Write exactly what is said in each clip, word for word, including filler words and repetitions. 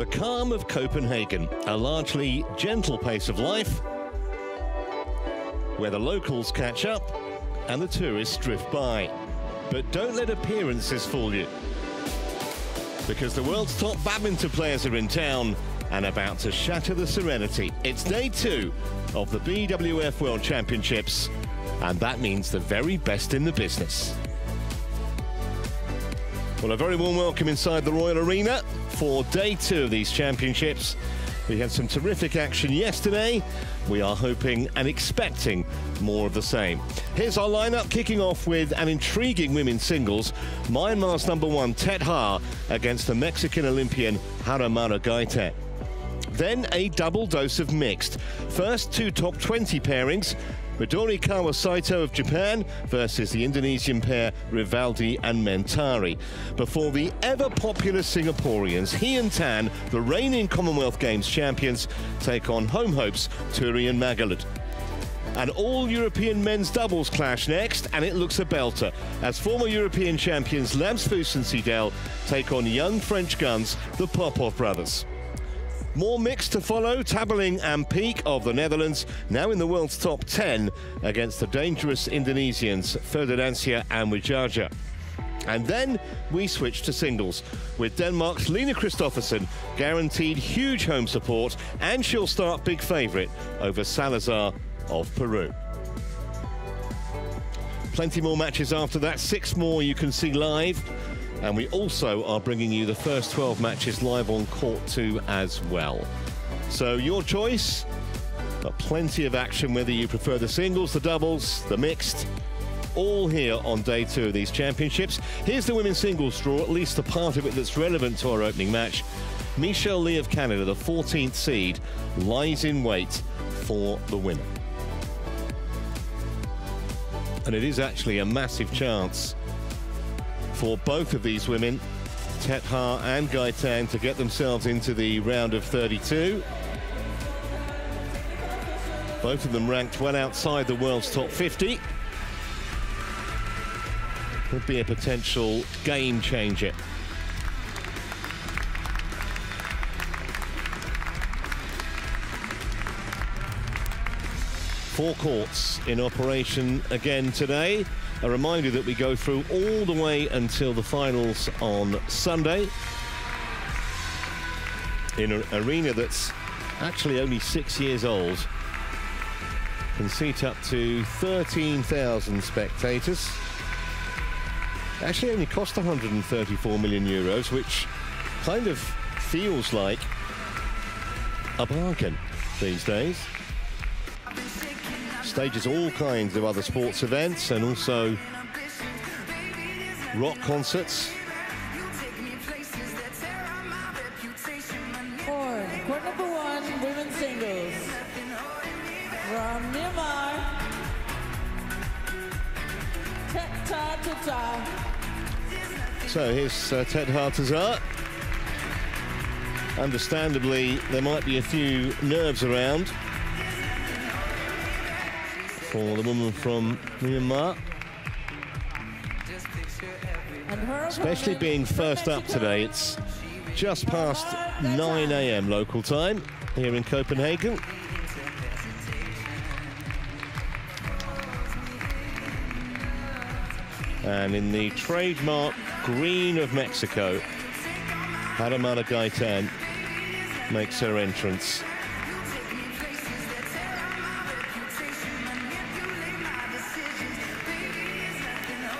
The calm of Copenhagen, a largely gentle pace of life, where the locals catch up and the tourists drift by. But don't let appearances fool you, because the world's top badminton players are in town and about to shatter the serenity. It's day two of the B W F World Championships, and that means the very best in the business. Well, a very warm welcome inside the Royal Arena for day two of these championships. We had some terrific action yesterday. We are hoping and expecting more of the same. Here's our lineup, kicking off with an intriguing women's singles. Myanmar's number one, Thet Htar, against the Mexican Olympian Haramara Gaitan. Then a double dose of mixed. First, two top twenty pairings. Midorikawa Saito of Japan versus the Indonesian pair Rivaldi and Mentari. Before the ever-popular Singaporeans, he and Tan, the reigning Commonwealth Games champions, take on home hopes Turi and Magalit. An all-European men's doubles clash next, and it looks a belter, as former European champions Lamsfuss and Seidel take on young French guns, the Popoff brothers. More mix to follow. Tabeling and Peek of the Netherlands, now in the world's top ten, against the dangerous Indonesians Ferdinandsia and Wijaja. And then we switch to singles, with Denmark's Lina Kristoffersen guaranteed huge home support, and she'll start big favourite over Salazar of Peru. Plenty more matches after that, six more you can see live. And we also are bringing you the first twelve matches live on Court two as well. So your choice, but plenty of action, whether you prefer the singles, the doubles, the mixed, all here on day two of these championships. Here's the women's singles draw, at least the part of it that's relevant to our opening match. Michelle Lee of Canada, the fourteenth seed, lies in wait for the winner. And it is actually a massive chance for both of these women, Thet Htar and Gaitan, to get themselves into the round of thirty-two. Both of them ranked well outside the world's top fifty. Could be a potential game changer. Four courts in operation again today. A reminder that we go through all the way until the finals on Sunday in an arena that's actually only six years old. Can seat up to thirteen thousand spectators. Actually only cost one hundred thirty-four million euros, which kind of feels like a bargain these days. Stages all kinds of other sports events and also rock concerts. For court number one, women's singles, from Myanmar, Thet Htar Thuzar. So here's uh, Thet Htar Thuzar. Understandably, there might be a few nerves around for the woman from Myanmar, especially being first up today. It's just past nine A M local time here in Copenhagen. And in the trademark green of Mexico, Haramara Gaitan makes her entrance.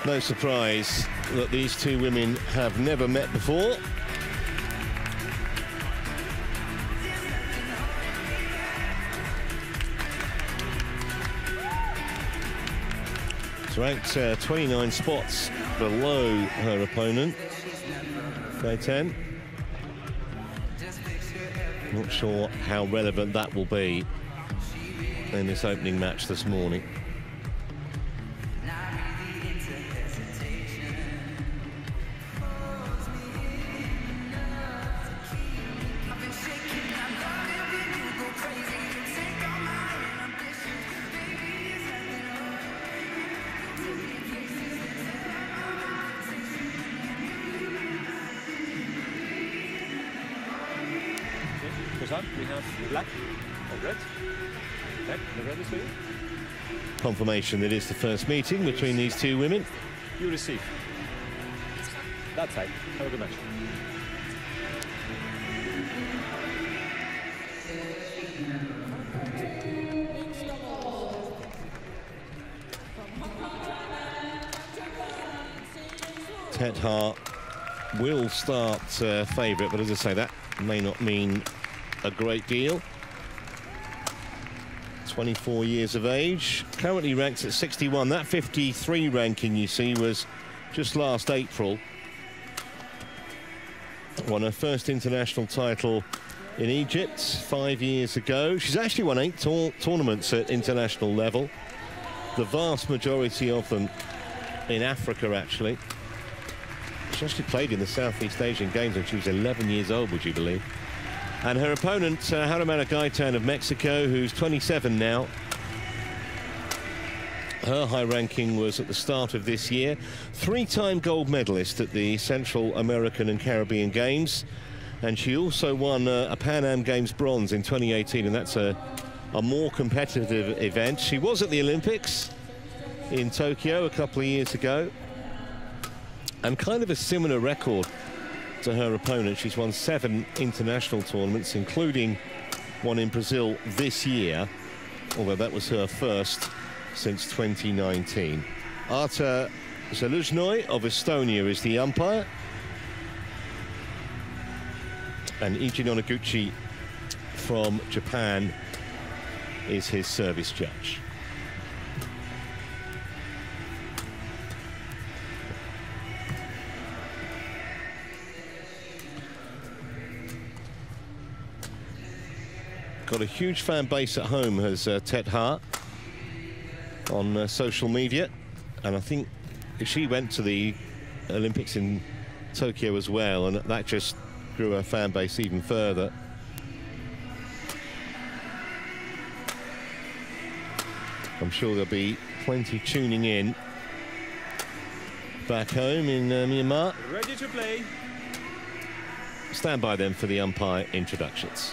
No surprise that these two women have never met before. It's ranked uh, twenty-nine spots below her opponent, Gaitan. Not sure how relevant that will be in this opening match this morning. result, we have black or red. Black, the red is for you. Confirmation that it's the first meeting between these two women. You receive. That side. Have a good match. Thet Htar will start uh, favourite, but as I say, that may not mean a great deal. twenty-four years of age, currently ranks at sixty-one. That fifty-three ranking you see was just last April. Won her first international title in Egypt five years ago. She's actually won eight ta tournaments at international level, the vast majority of them in Africa, actually. She actually played in the Southeast Asian Games when she was eleven years old, would you believe? And her opponent, uh, Haramara Gaitan of Mexico, who's twenty-seven now. Her high ranking was at the start of this year. Three-time gold medalist at the Central American and Caribbean Games. And she also won uh, a Pan Am Games bronze in twenty eighteen, and that's a, a more competitive event. She was at the Olympics in Tokyo a couple of years ago. And kind of a similar record to her opponent. She's won seven international tournaments, including one in Brazil this year, although that was her first since twenty nineteen. Arta Zeluznoy of Estonia is the umpire. And Ichi Nonoguchi from Japan is his service judge. Got a huge fan base at home, has uh, Thet Htar, on uh, social media. And I think she went to the Olympics in Tokyo as well, and that just grew her fan base even further. I'm sure there'll be plenty tuning in back home in uh, Myanmar. Ready to play. Stand by then for the umpire introductions.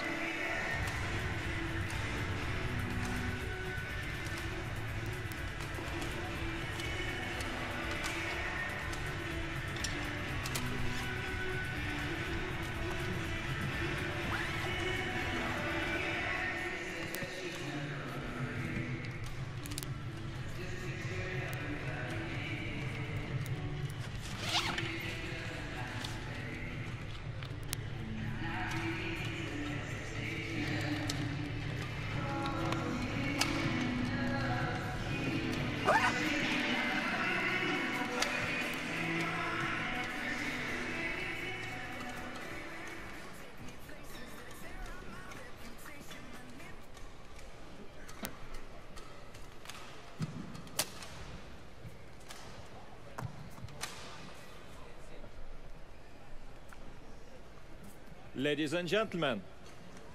Ladies and gentlemen,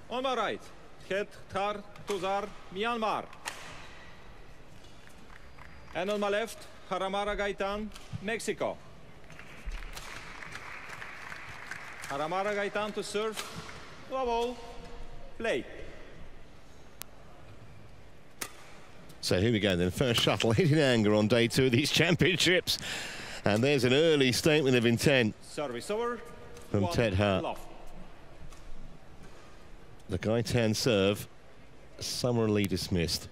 on my right, Thet Htar Thuzar, Myanmar. And on my left, Haramara Gaitan, Mexico. Haramara Gaitan to serve, love all, play. So here we go then, first shuttle hit in anger on day two of these championships. And there's an early statement of intent service over from Thet Htar. Love. The Gaitan serve summarily dismissed.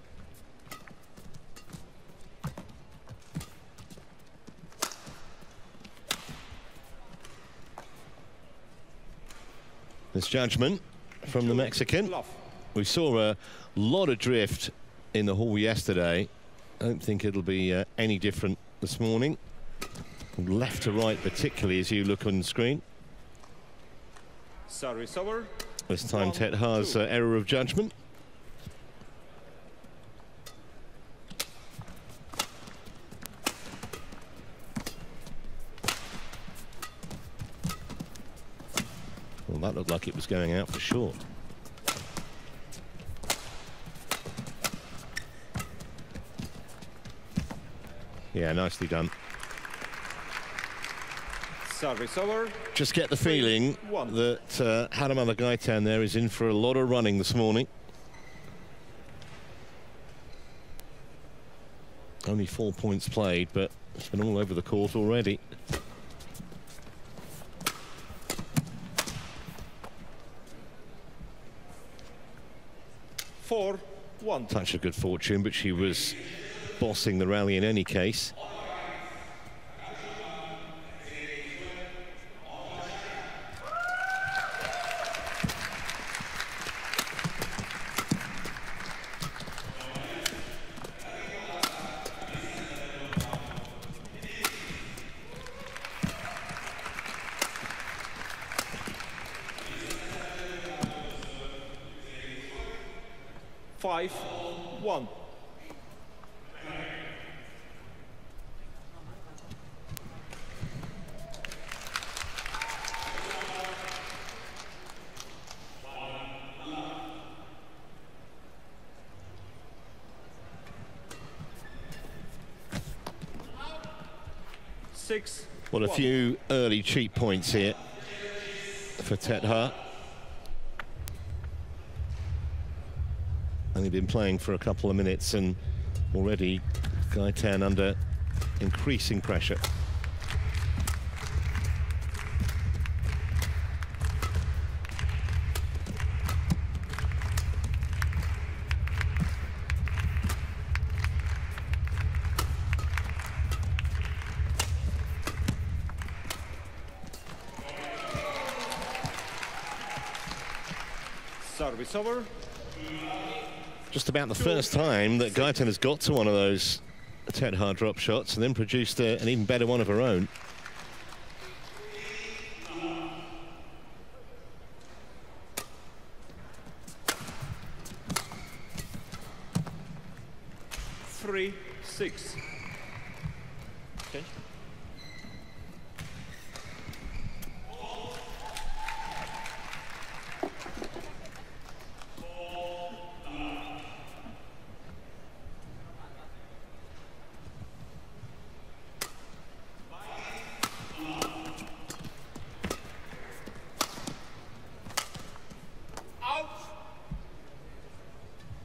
This judgment from the Mexican. We saw a lot of drift in the hall yesterday. I don't think it'll be uh, any different this morning. Left to right particularly as you look on the screen. Service over. This time, Thet Htar's uh, error of judgment. Well, that looked like it was going out for sure. Yeah, nicely done. Service over. Just get the feeling One. that uh, Haramara Gaitan there is in for a lot of running this morning. Only four points played, but it's been all over the court already. Four, one. Touch of good fortune, but she was bossing the rally in any case. five one. six. Well, a few early cheap points here for Thet Htar. Only been playing for a couple of minutes and already Gaitan under increasing pressure. Service over. Just about the first time that Gaitan has got to one of those Thet Htar drop shots and then produced a, an even better one of her own. Three, six. Okay.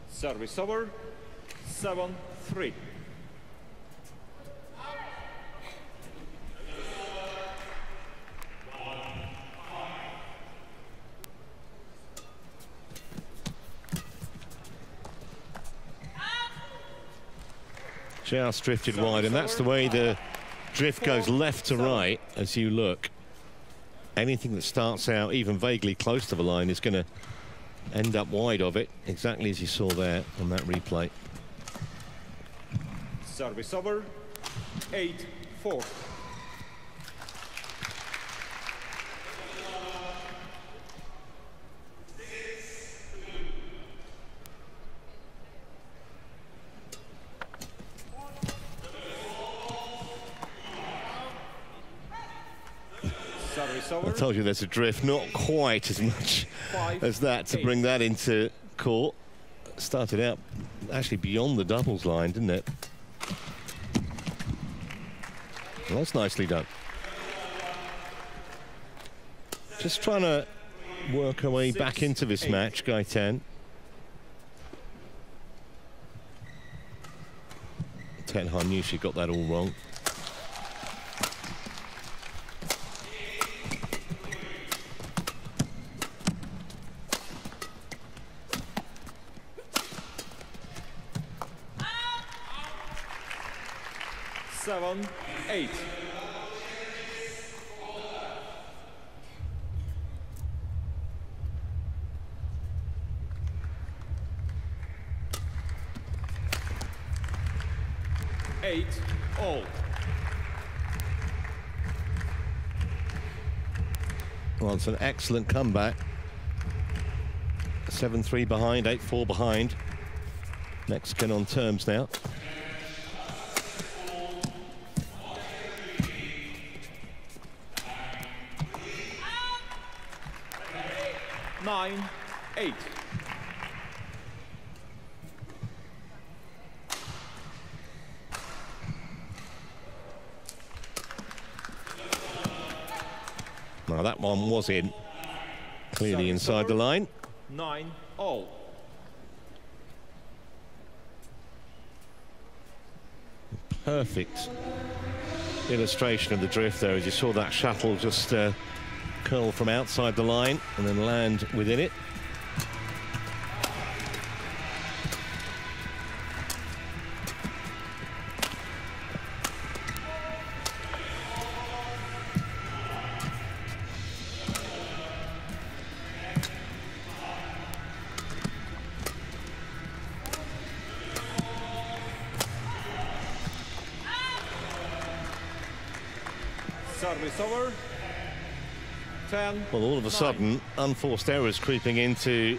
Service over, seven three. Just drifted Service wide, and that's the way the drift four, goes left to seven. Right as you look. Anything that starts out even vaguely close to the line is going to end up wide of it, exactly as you saw there on that replay. Service over, eight four. I told you there's a drift, not quite as much Five, as that to eight. bring that into court. Started out actually beyond the doubles line, didn't it? Well, that's nicely done. Just trying to work her way Six, back into this eight. match, Gaitan. Thet Htar knew she got that all wrong. Seven, eight. Eight, all. Well, it's an excellent comeback. seven three behind, eight four behind. Mexican on terms now. nine eight. that one was in. Clearly inside the line. Nine all. Perfect illustration of the drift there, as you saw that shuttle just uh, curl from outside the line and then land within it. Well, all of a sudden, unforced errors creeping into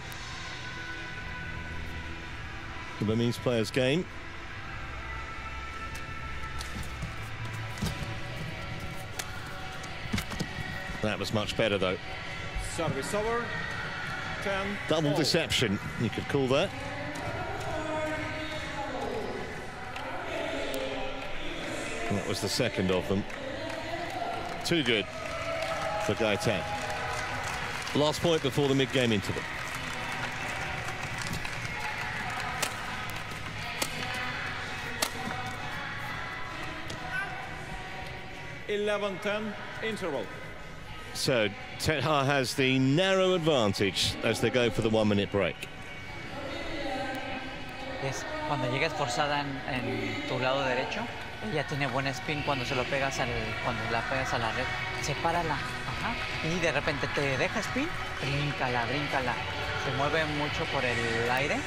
the Burmese players' game. That was much better, though. Service over. Ten. Double deception, you could call that. And that was the second of them. Too good for Gaitan. Last point before the mid-game interval. eleven ten interval. So Thet Htar has the narrow advantage as they go for the one-minute break. Yes, cuando llegas forzada en, en tu lado derecho, ella tiene buen spin cuando se lo pegas al, cuando la pegas a la red, sepárala. Ajá. Y de repente te deja spin, bríncala, bríncala. Se mueve mucho por el aire,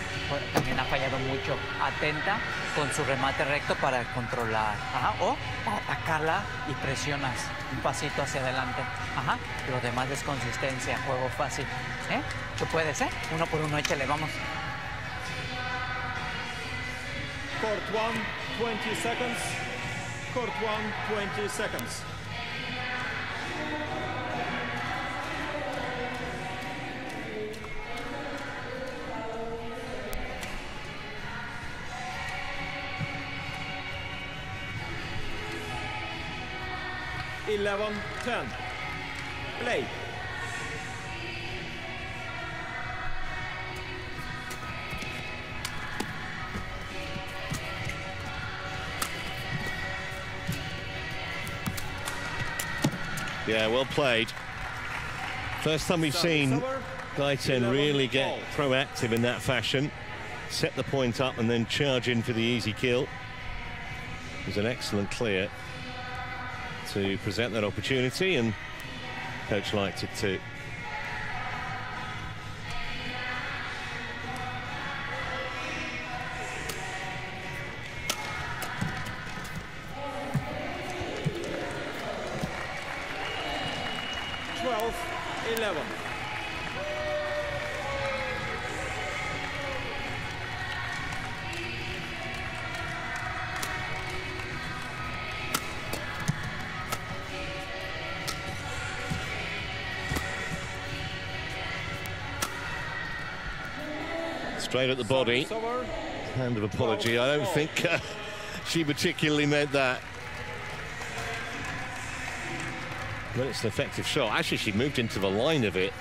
también ha fallado mucho. Atenta con su remate recto para controlar. Ajá. O atacarla y presionas un pasito hacia adelante. Ajá. Lo demás es consistencia, juego fácil. ¿Eh? Tú puedes, ¿eh? Uno por uno, échale, vamos. Court one, twenty seconds. Court one, twenty seconds. eleven ten. Play. Yeah, well played. First time we've seen Gaitan really get proactive in that fashion. Set the point up and then charge in for the easy kill. It was an excellent clear to present that opportunity, and coach liked it too. twelve eleven. Straight at the body. Hand of apology. I don't think uh, she particularly meant that. But it's an effective shot. Actually, she moved into the line of it,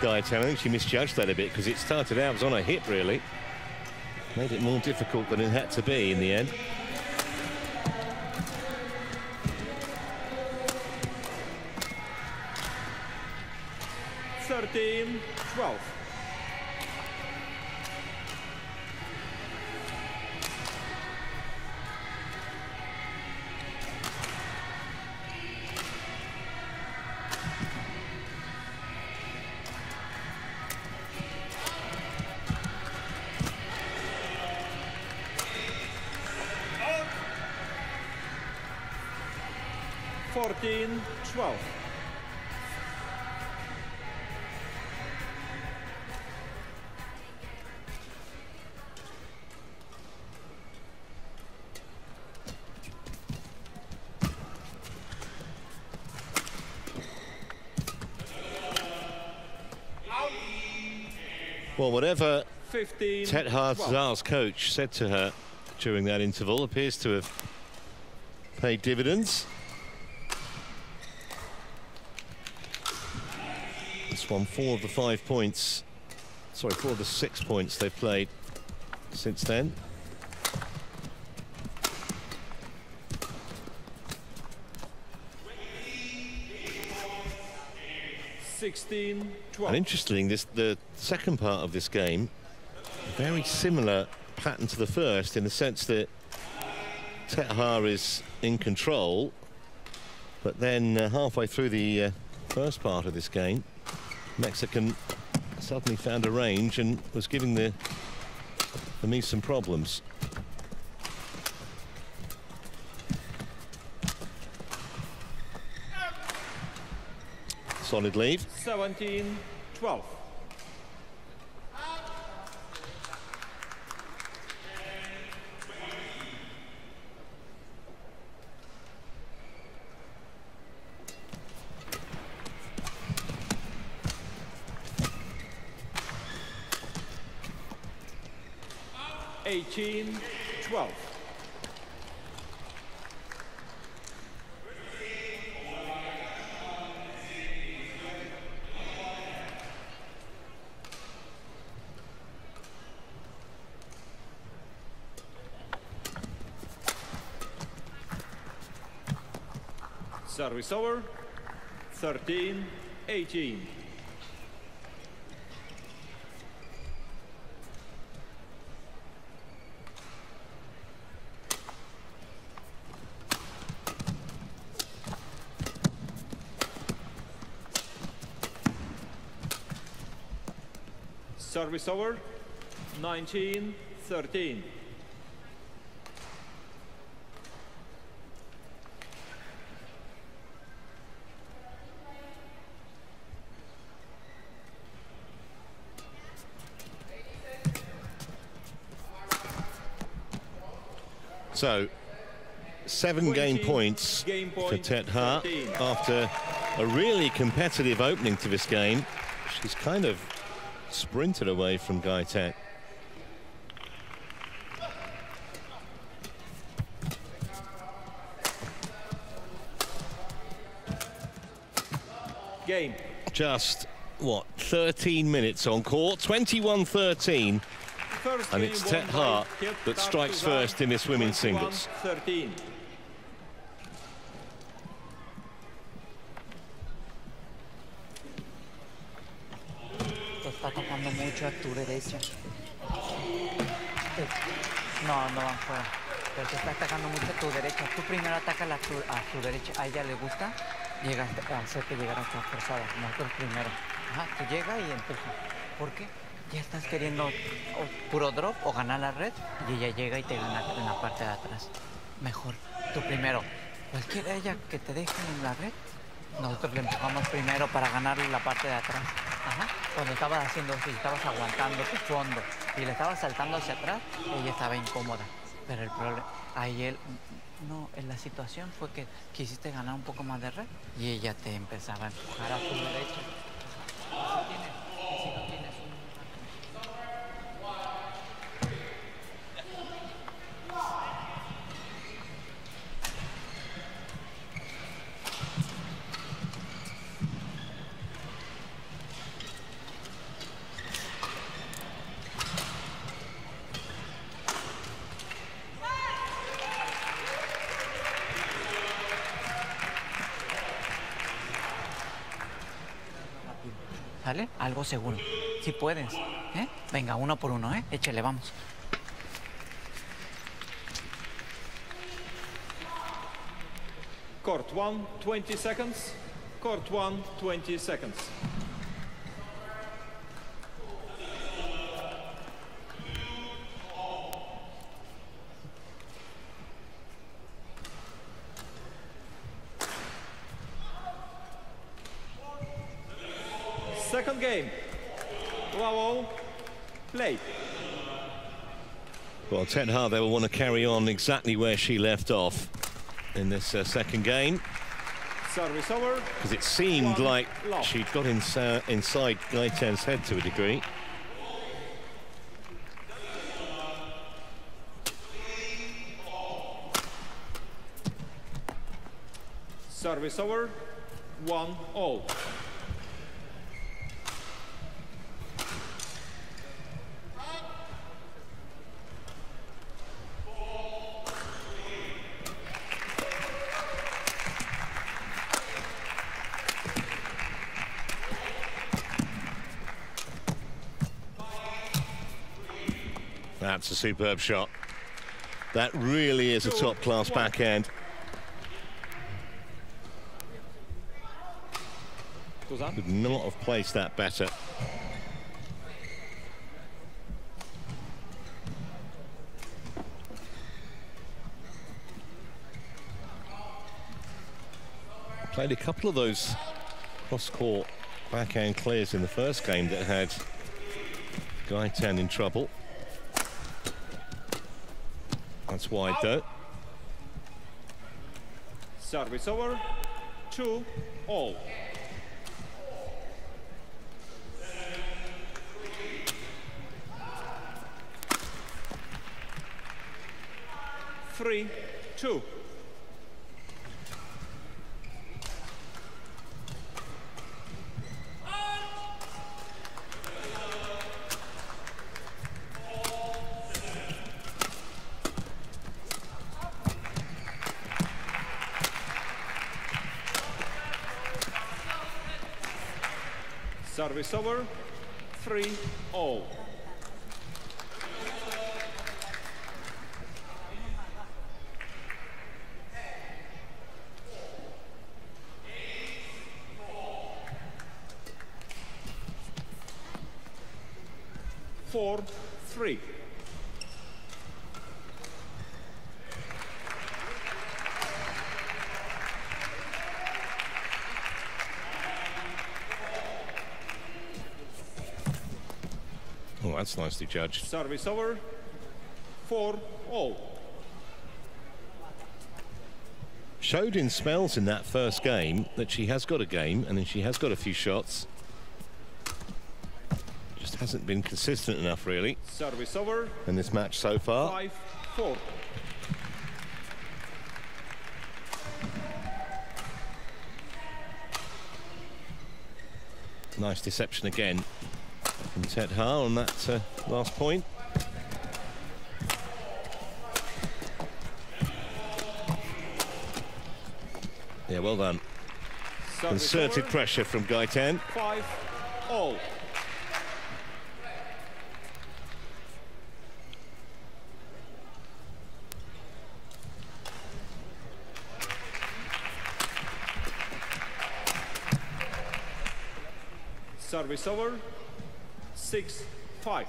Gaitan. I think she misjudged that a bit, because it started out, it was on her hip, really. Made it more difficult than it had to be in the end. thirteen twelve. fourteen twelve. Well, whatever Thet Htar Thuzar's coach said to her during that interval appears to have paid dividends. from four of the five points, sorry, four of the six points they've played since then. sixteen, and interesting, this, the second part of this game, very similar pattern to the first in the sense that Thet Htar is in control, but then uh, halfway through the uh, first part of this game, Mexican suddenly found a range and was giving the the Mies some problems. Solid lead. seventeen twelve. eighteen twelve. Service over. thirteen eighteen. Service over. nineteen thirteen. So, seven game points game point for Thet Htar thirteen. After a really competitive opening to this game. She's kind of sprinted away from Gaitan. Game. Just, what, thirteen minutes on court, twenty-one thirteen. And it's Thet Htar that strikes first in this women's singles. thirteen. Sta tocando mucho a Turresia. No, no afuera. Pero se está atacando mucho a tu derecha. Tú primero atacas a tu derecha. A ella le gusta llegar a hacerte llegar a tu forzada. Nosotros primero. Ajá, tú llegas y empuja. ¿Por qué? Ya estás queriendo o puro drop o ganar la red y ella llega y te gana en la parte de atrás. Mejor, tú primero. Cualquiera ella que te deje en la red, nosotros le empujamos primero para ganarle la parte de atrás. Ajá. Cuando estabas haciendo así, estabas aguantando tu fondo y le estabas saltando hacia atrás, ella estaba incómoda. Pero el problema, ahí él, no, en la situación fue que quisiste ganar un poco más de red y ella te empezaba a empujar a tu derecha. Eso tiene. ¿Sale? Algo seguro. Si puedes. ¿Eh? Venga, uno por uno, ¿eh? Échale, vamos. Court one, twenty seconds. Court one, twenty seconds. Second game. Bravo. Play. Well, Thet Htar, they will want to carry on exactly where she left off in this uh, second game. Service over. Because it seemed One like love. She'd got insa inside Gaitan's head to a degree. Service over. One all. That's a superb shot. That really is a top-class backhand. Could not have placed that better. Played a couple of those cross-court backhand clears in the first game that had Gaitan in trouble. That's wide though. Service over, two all. Three, two. Service over, three all. Four, three. Oh, that's nicely judged. Service over. Four all. Showed in spells in that first game that she has got a game, and then she has got a few shots. Just hasn't been consistent enough, really. Service over. In this match so far. Five, four. Nice deception again. And Thet Htar on that uh, last point. Yeah, well done. Service Concerted over. Pressure from Gaitan. Five, all. Service over. Six, five.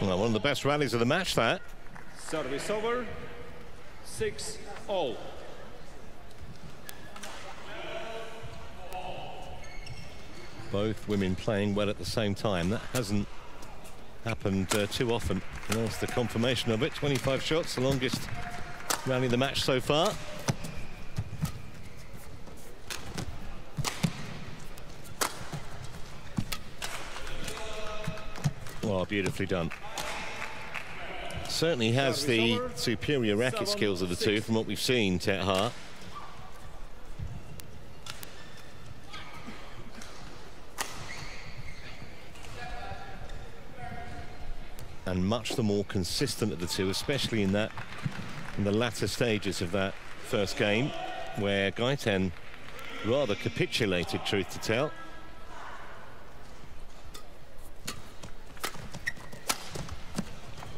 One of the best rallies of the match, that. Service over, six all. Both women playing well at the same time. That hasn't happened uh, too often. And that's the confirmation of it. twenty-five shots, the longest rally of the match so far. Well, beautifully done. Certainly has the superior racket skills of the two from what we've seen, Thet Htar. And much the more consistent of the two, especially in that in the latter stages of that first game, where Gaitan rather capitulated, truth to tell.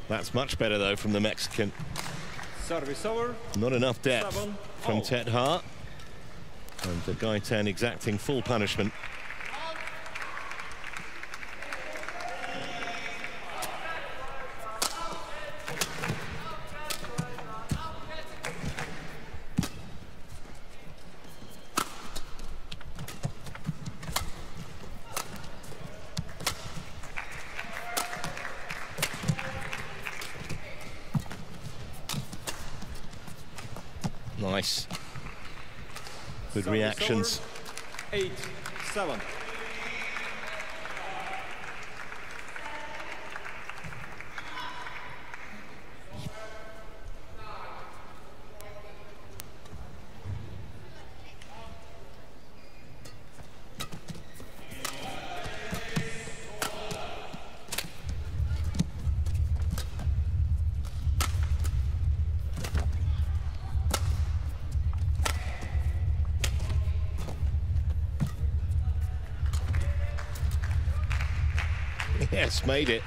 That's much better, though, from the Mexican. Service over. Not enough depth Seven, from oh. Thet Htar. And the Gaitan exacting full punishment. Nice. Good Service reactions. Over. Eight, seven. Yes, made it.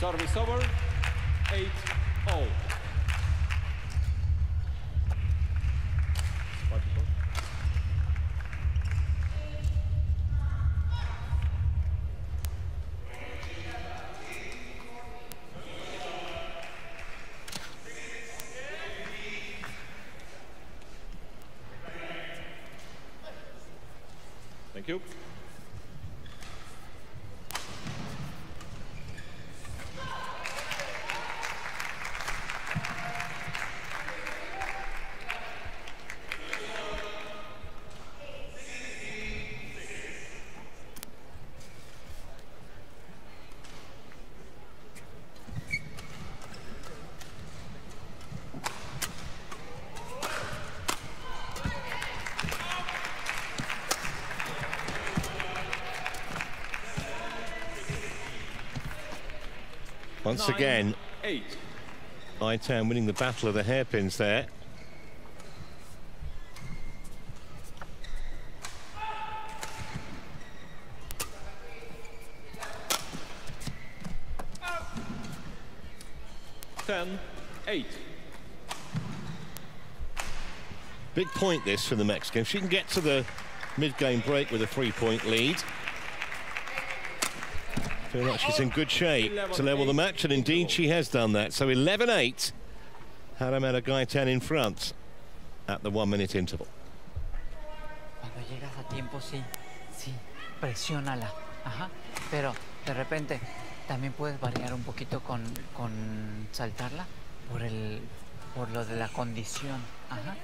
Service over, eight all. Thank you. Once Nine, again, eight. Gaitan winning the battle of the hairpins there. Ten, eight. Big point this for the Mexican. She can get to the mid-game break with a three-point lead. Feel like she's in good shape to level the match, and indeed she has done that. So eleven eight, Haramara Gaitan in front at the one-minute interval. Cuando llegas a tiempo, sí, sí, presiónala, ajá. Pero de repente también puedes variar un poquito con con saltarla por el por lo de la condición, ajá.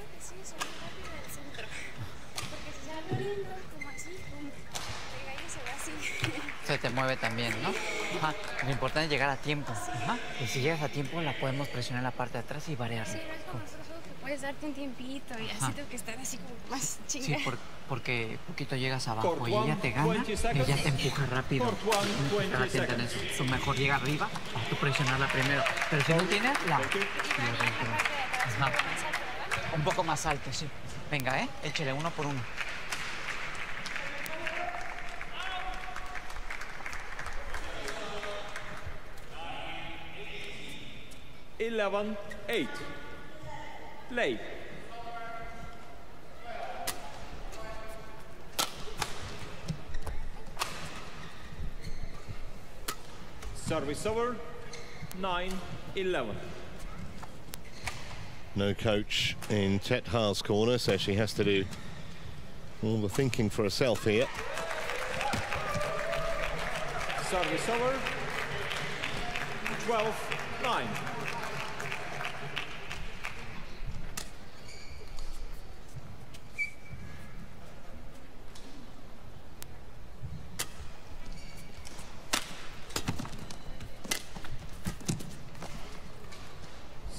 Se te mueve también, ¿no? Ajá. Lo importante es llegar a tiempo. Ajá. Y si llegas a tiempo, la podemos presionar en la parte de atrás y variar. Sí, no es como nosotros que puedes darte un tiempito y así tengo que estar así como más chingada. Sí, por, porque poquito llegas abajo Court y ella te gana, ella te empuja rápido. Su so mejor llega arriba, a tú presionarla primero. Pero si no tienes, la... Ajá. Un poco más alto, sí. Venga, ¿eh? Échale uno por uno. eleven eight. Play. Service over. nine eleven. No coach in Thet Htar's corner, so she has to do all the thinking for herself here. Service over. twelve nine.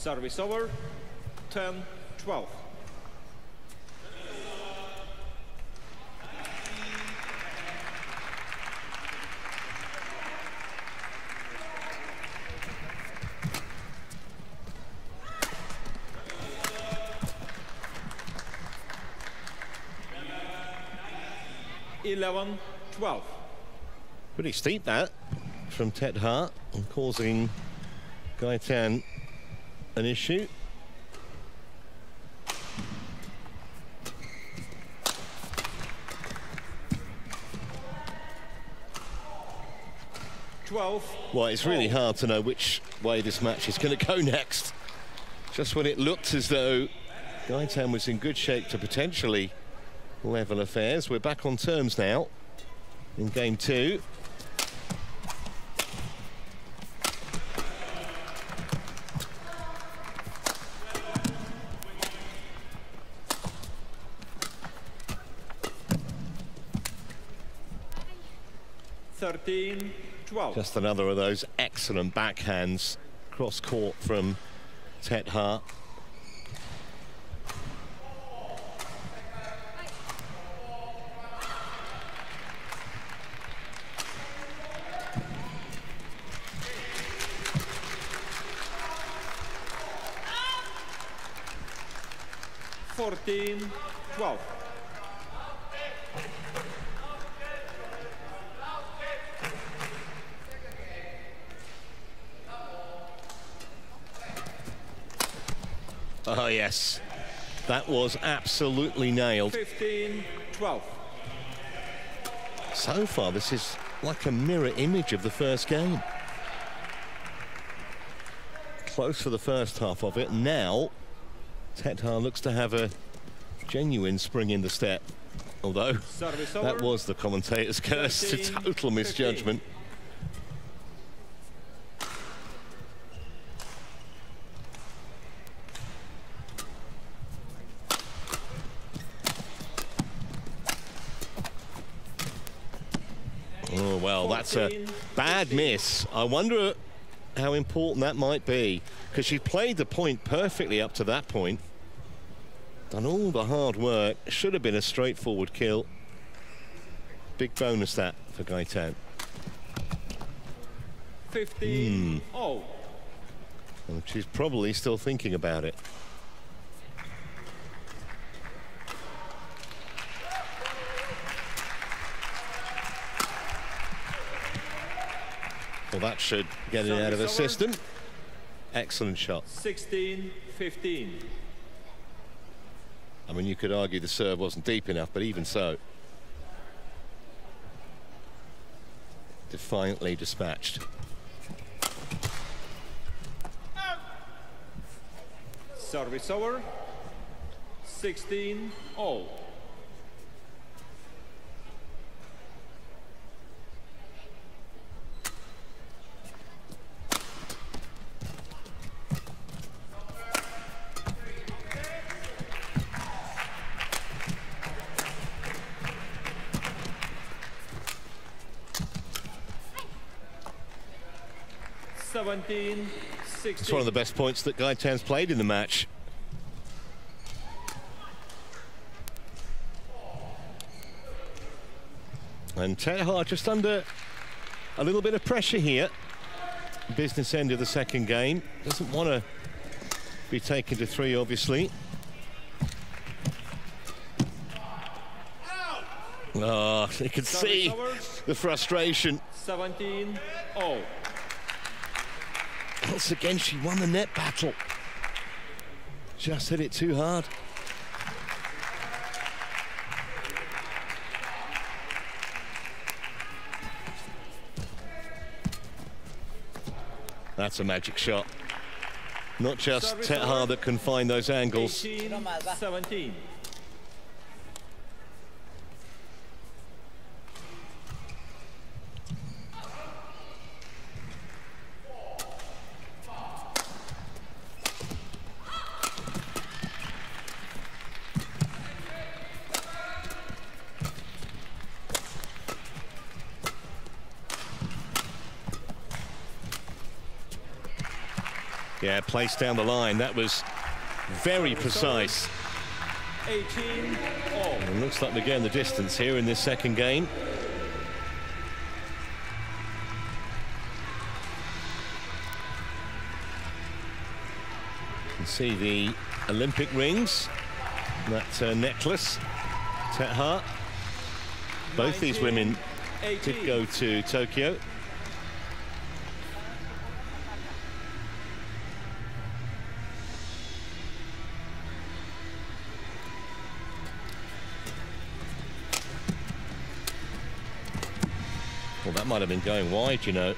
Service over, ten twelve. eleven twelve. Pretty steep that from Thet Htar, and causing Gaitan an issue. twelve. Well, it's really hard to know which way this match is going to go next. Just when it looked as though Gaitan was in good shape to potentially level affairs, we're back on terms now in game two. thirteen twelve. Just another of those excellent backhands cross court from Thet Htar. fourteen twelve. Oh, yes. That was absolutely nailed. fifteen twelve. So far, this is like a mirror image of the first game. Close for the first half of it. Now, Thet Htar looks to have a genuine spring in the step. Although, that was the commentator's curse to total misjudgment. Oh, well, that's a bad miss. I wonder how important that might be, because she played the point perfectly up to that point. Done all the hard work. Should have been a straightforward kill. Big bonus that for Gaitan. fifteen. Mm. Oh. And she's probably still thinking about it. Well, that should get it out of the system. Excellent shot. sixteen fifteen. I mean, you could argue the serve wasn't deep enough, but even so. Defiantly dispatched. Service over. sixteen all. It's one of the best points that Gaitan's played in the match. And Thet Htar just under a little bit of pressure here. Business end of the second game. Doesn't want to be taken to three, obviously. Oh, you can see the frustration. seventeen all. Once again, she won the net battle. Just hit it too hard. That's a magic shot. Not just Thet Htar that can find those angles. eighteen seventeen. Yeah, placed down the line. That was very precise. eighteen all. It looks like they're going the distance here in this second game. You can see the Olympic rings, that uh, necklace, Thet Htar. Both these women did go to Tokyo. Well, that might have been going wide, you know.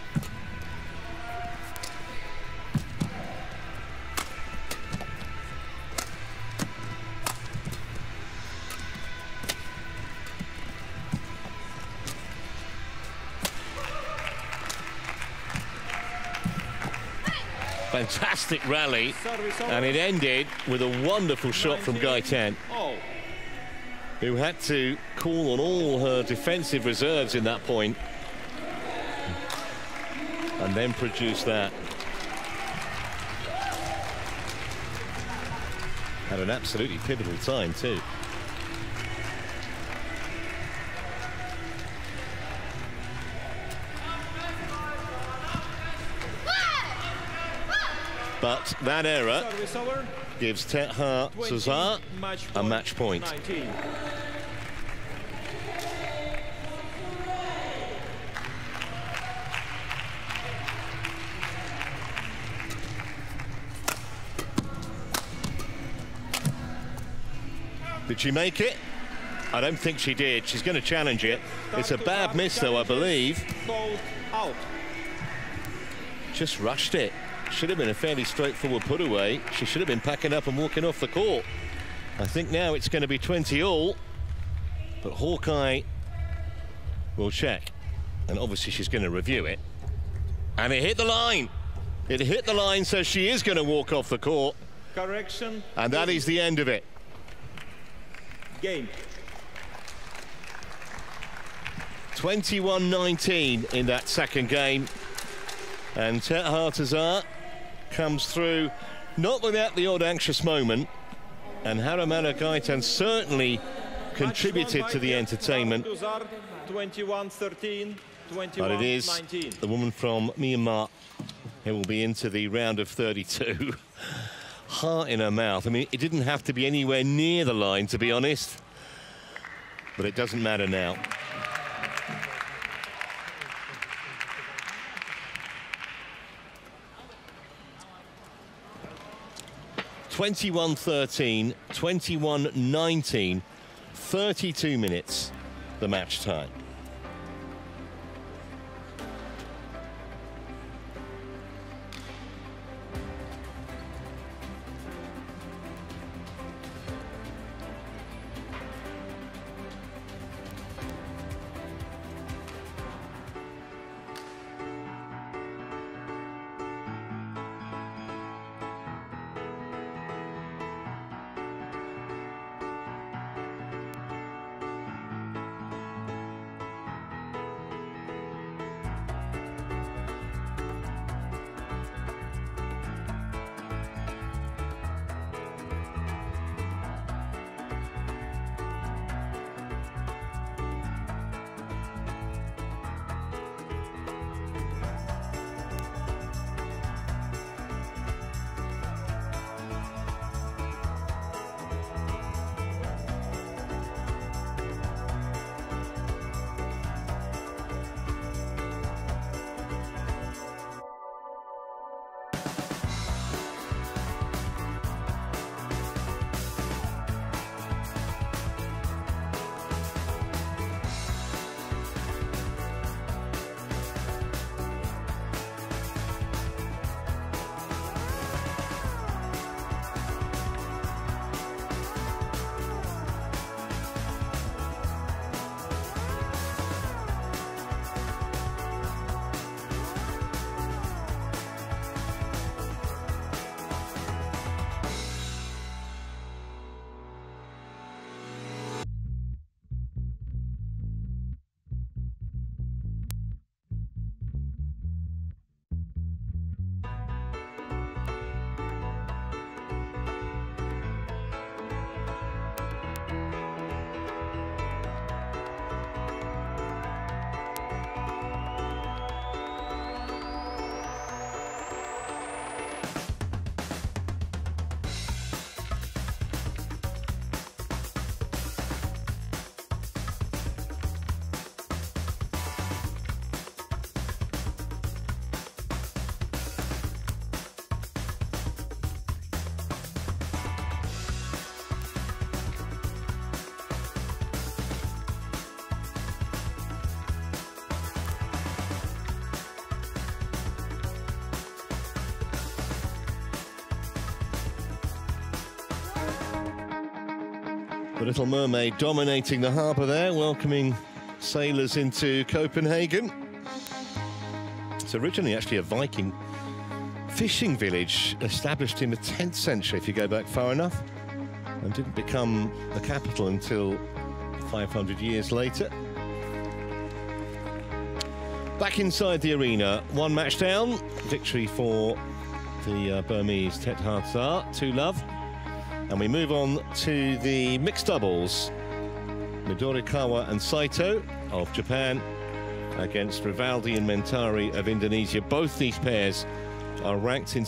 Fantastic rally, and it ended with a wonderful shot from Gaitan, who had to call on all her defensive reserves in that point. And then produce that. Had an absolutely pivotal time too. But that error gives Thet Htar Thuzar a match point. nineteen. Did she make it? I don't think she did. She's going to challenge it. It's a bad miss, though, I believe. Out. Just rushed it. Should have been a fairly straightforward put away. She should have been packing up and walking off the court. I think now it's going to be twenty all. But Hawkeye will check. And obviously she's going to review it. And it hit the line. It hit the line, so she is going to walk off the court. Correction. And that is the end of it. Game. twenty-one nineteen in that second game. And Thet Htar Thuzar comes through, not without the odd anxious moment. And Haramara Gaitan certainly contributed to the entertainment. twenty-one thirteen, but it is the woman from Myanmar who will be into the round of thirty-two. Heart in her mouth. I mean, it didn't have to be anywhere near the line, to be honest. But it doesn't matter now. twenty-one thirteen, twenty-one nineteen, thirty-two minutes, the match time. The Little Mermaid dominating the harbour there, welcoming sailors into Copenhagen. It's originally actually a Viking fishing village established in the tenth century, if you go back far enough, and didn't become the capital until five hundred years later. Back inside the arena, one match down, victory for the uh, Burmese Thet Htar Thuzar, two love. And we move on to the mixed doubles. Midorikawa and Saito of Japan against Rivaldi and Mentari of Indonesia. Both these pairs are ranked in